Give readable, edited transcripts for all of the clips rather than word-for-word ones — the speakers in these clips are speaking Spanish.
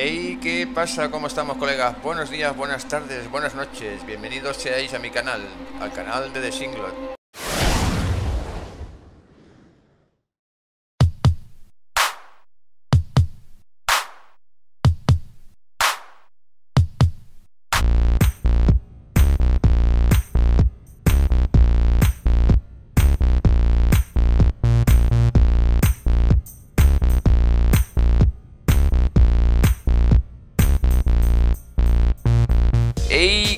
Hey, ¿qué pasa? ¿Cómo estamos, colegas? Buenos días, buenas tardes, buenas noches. Bienvenidos seáis a mi canal, al canal de theSINGLOT.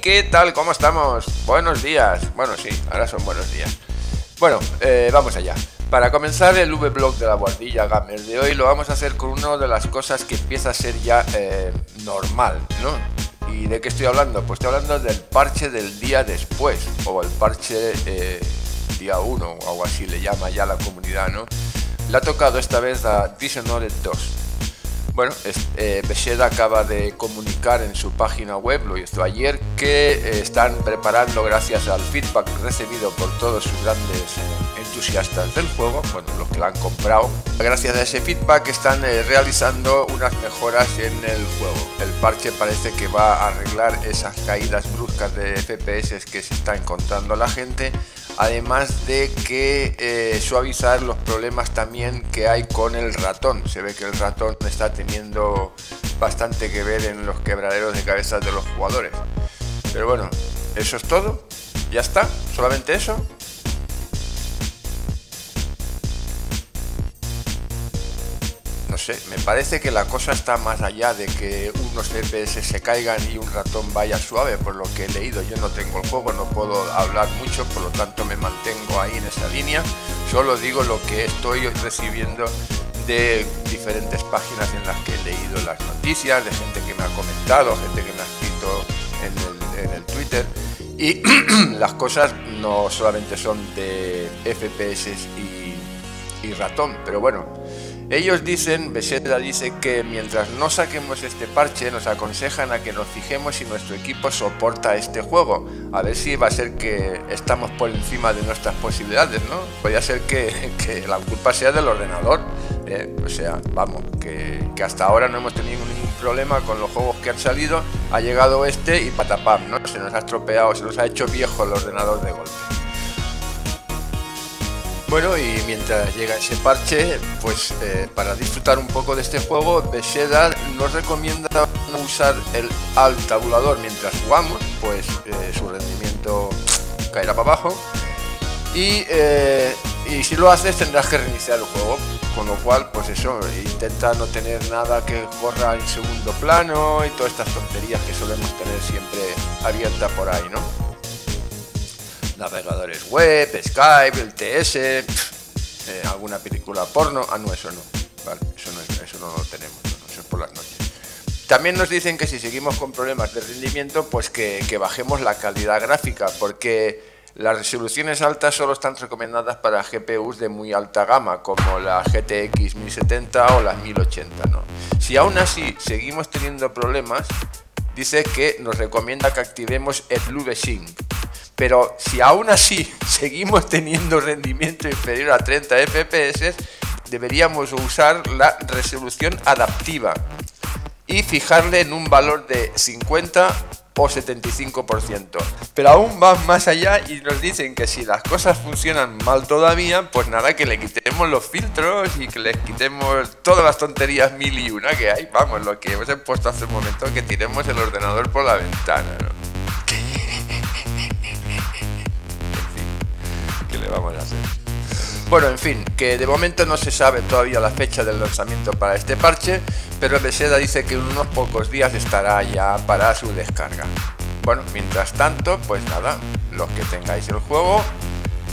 ¿Qué tal? ¿Cómo estamos? Buenos días. Bueno, sí, ahora son buenos días. Bueno, vamos allá. Para comenzar el vlog de la guardilla gamer de hoy, lo vamos a hacer con una de las cosas que empieza a ser ya normal, ¿no? ¿Y de qué estoy hablando? Pues estoy hablando del parche del día después, o el parche día 1, o algo así le llama ya la comunidad, ¿no? Le ha tocado esta vez a Dishonored 2. Bueno, Bethesda acaba de comunicar en su página web, lo hizo ayer, que están preparando, gracias al feedback recibido por todos sus grandes entusiastas del juego, bueno, los que la han comprado, gracias a ese feedback están realizando unas mejoras en el juego. El parche parece que va a arreglar esas caídas bruscas de FPS que se está encontrando la gente, además de que suavizar los problemas también que hay con el ratón. Se ve que el ratón está teniendo bastante que ver en los quebraderos de cabeza de los jugadores. Pero bueno, eso es todo, ya está, solamente eso. No sé, me parece que la cosa está más allá de que unos FPS se caigan y un ratón vaya suave, por lo que he leído. Yo no tengo el juego, no puedo hablar mucho, por lo tanto me mantengo ahí en esa línea. Solo digo lo que estoy recibiendo de diferentes páginas en las que he leído las noticias, de gente que me ha comentado, gente que me ha escrito en el Twitter. Y las cosas no solamente son de FPS y ratón, pero bueno. Ellos dicen, Bethesda dice que mientras no saquemos este parche nos aconsejan a que nos fijemos si nuestro equipo soporta este juego. A ver si va a ser que estamos por encima de nuestras posibilidades, ¿no? Podría ser que la culpa sea del ordenador. O sea, vamos, que hasta ahora no hemos tenido ningún problema con los juegos que han salido. Ha llegado este y patapam, ¿no? Se nos ha estropeado, se nos ha hecho viejo el ordenador de golpe. Bueno, y mientras llega ese parche, pues para disfrutar un poco de este juego, Bethesda nos recomienda no usar el alt tabulador mientras jugamos, pues su rendimiento caerá para abajo. Y si lo haces tendrás que reiniciar el juego, con lo cual, pues eso, intenta no tener nada que corra en segundo plano y todas estas tonterías que solemos tener siempre abiertas por ahí, ¿no? Navegadores web, Skype, el TS, alguna película porno. Ah, no, eso no. Vale, eso no lo tenemos, no, eso es por las noches. También nos dicen que si seguimos con problemas de rendimiento, pues que bajemos la calidad gráfica, porque las resoluciones altas solo están recomendadas para GPUs de muy alta gama, como la GTX 1070 o las 1080, ¿no? Si aún así seguimos teniendo problemas, dice que nos recomienda que activemos el V-Sync. Pero si aún así seguimos teniendo rendimiento inferior a 30 FPS, deberíamos usar la resolución adaptiva y fijarle en un valor de 50 o 75%. Pero aún van más allá y nos dicen que si las cosas funcionan mal todavía, pues nada, que le quitemos los filtros y que les quitemos todas las tonterías mil y una que hay. Vamos, lo que hemos puesto hace un momento, que tiremos el ordenador por la ventana, ¿no? Vamos a hacer. Bueno, en fin, que de momento no se sabe todavía la fecha del lanzamiento para este parche, pero Bethesda dice que en unos pocos días estará ya para su descarga. Bueno, mientras tanto, pues nada, los que tengáis el juego,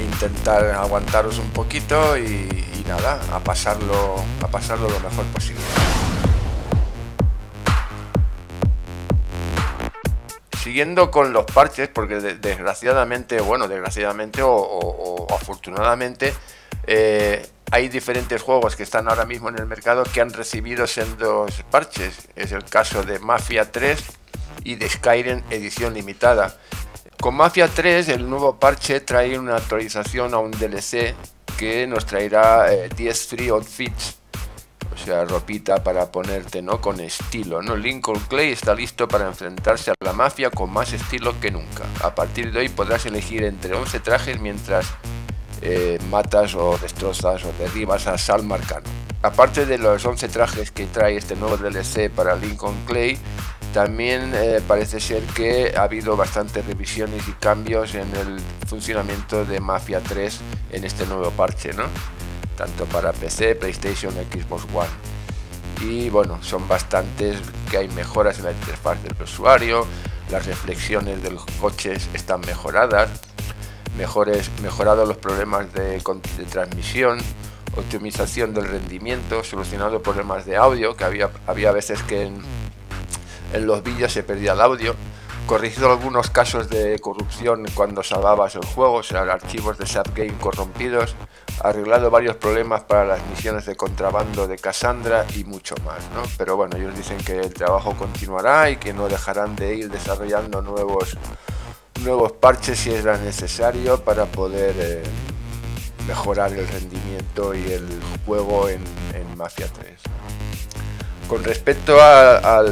intentar aguantaros un poquito y nada, a pasarlo lo mejor posible. Siguiendo con los parches, porque desgraciadamente, bueno, desgraciadamente o afortunadamente, hay diferentes juegos que están ahora mismo en el mercado que han recibido sendos parches. Es el caso de Mafia 3 y de Skyrim Edición Limitada. Con Mafia 3, el nuevo parche trae una actualización a un DLC que nos traerá 10 free outfits. O sea, ropita para ponerte, ¿no? Con estilo, ¿no? Lincoln Clay está listo para enfrentarse a la mafia con más estilo que nunca. A partir de hoy podrás elegir entre 11 trajes mientras matas o destrozas o derribas a Sal Marcano. Aparte de los 11 trajes que trae este nuevo DLC para Lincoln Clay, también parece ser que ha habido bastantes revisiones y cambios en el funcionamiento de Mafia 3 en este nuevo parche, ¿no? Tanto para PC, PlayStation, Xbox One. Y bueno, son bastantes, que hay mejoras en la interfaz del usuario, las reflexiones de los coches están mejoradas, mejorados los problemas de transmisión, optimización del rendimiento, solucionado problemas de audio, que había veces que en los vídeos se perdía el audio, corregido algunos casos de corrupción cuando salvabas el juego, o sea, archivos de subgame corrompidos, arreglado varios problemas para las misiones de contrabando de Cassandra y mucho más, ¿no? Pero bueno, ellos dicen que el trabajo continuará y que no dejarán de ir desarrollando nuevos parches si es necesario para poder mejorar el rendimiento y el juego en Mafia 3. Con respecto a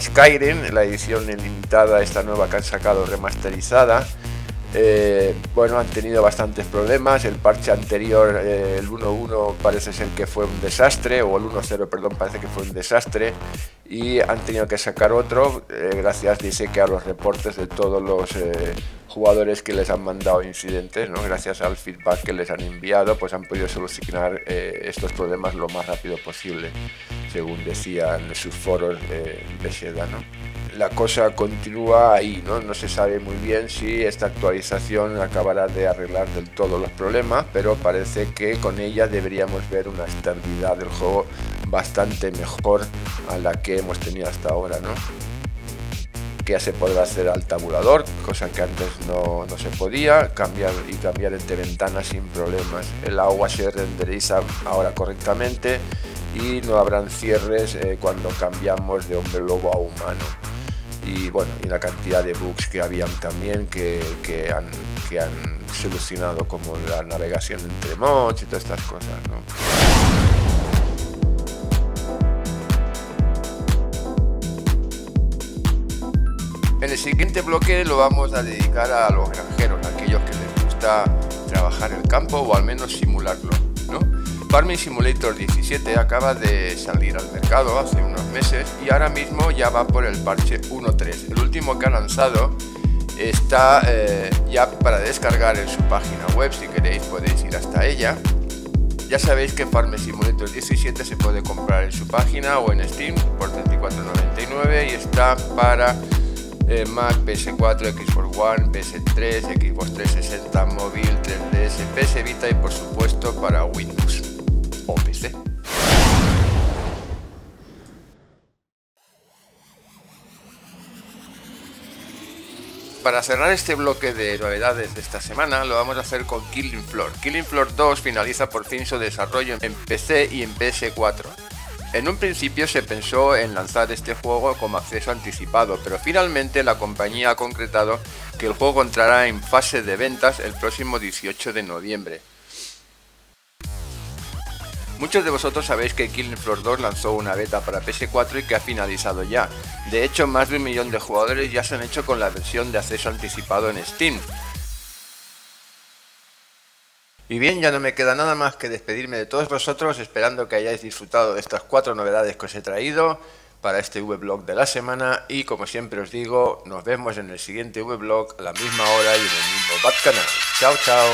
Skyrim, la edición limitada, esta nueva que han sacado remasterizada, bueno, han tenido bastantes problemas. El parche anterior, el 1.1, parece ser que fue un desastre, o el 1.0, perdón, parece que fue un desastre, y han tenido que sacar otro, gracias, dice, que a los reportes de todos los jugadores que les han mandado incidentes, ¿no? Gracias al feedback que les han enviado, pues han podido solucionar estos problemas lo más rápido posible, según decían sus foros de seda, ¿no? La cosa continúa ahí, ¿no? No se sabe muy bien si esta actualización acabará de arreglar del todo los problemas, pero parece que con ella deberíamos ver una estabilidad del juego bastante mejor a la que hemos tenido hasta ahora, ¿no? Que ya se podrá hacer al tabulador, cosa que antes no se podía, cambiar entre ventanas sin problemas. El agua se renderiza ahora correctamente y no habrán cierres cuando cambiamos de hombre lobo a humano. Y bueno, y la cantidad de bugs que habían también que han solucionado, como la navegación entre mods y todas estas cosas, ¿no? En el siguiente bloque lo vamos a dedicar a los granjeros, a aquellos que les gusta trabajar el campo o al menos simularlo, ¿no? Farming Simulator 17 acaba de salir al mercado hace unos meses y ahora mismo ya va por el parche 1.3. El último que ha lanzado está ya para descargar en su página web. Si queréis podéis ir hasta ella. Ya sabéis que Farming Simulator 17 se puede comprar en su página o en Steam por 34,99 y está para Mac, PS4, Xbox One, PS3, Xbox 360, móvil, 3DS, PS Vita y por supuesto para Windows. PC. Para cerrar este bloque de novedades de esta semana lo vamos a hacer con Killing Floor. Killing Floor 2 finaliza por fin su desarrollo en PC y en PS4. En un principio se pensó en lanzar este juego como acceso anticipado, pero finalmente la compañía ha concretado que el juego entrará en fase de ventas el próximo 18 de noviembre. Muchos de vosotros sabéis que Killing Floor 2 lanzó una beta para PS4 y que ha finalizado ya. De hecho, más de 1 millón de jugadores ya se han hecho con la versión de acceso anticipado en Steam. Y bien, ya no me queda nada más que despedirme de todos vosotros, esperando que hayáis disfrutado de estas 4 novedades que os he traído para este Vlog de la semana. Y como siempre os digo, nos vemos en el siguiente Vlog a la misma hora y en el mismo Bat Canal. Chao, chao.